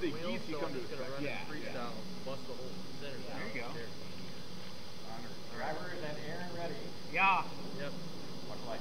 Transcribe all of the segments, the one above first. once the geese, you come to the track. Yeah. Freestyle, bust the whole center. There you go. Driver is at Aaron ready. Yeah. Yep. Watch light.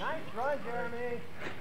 Nice run, Jeremy.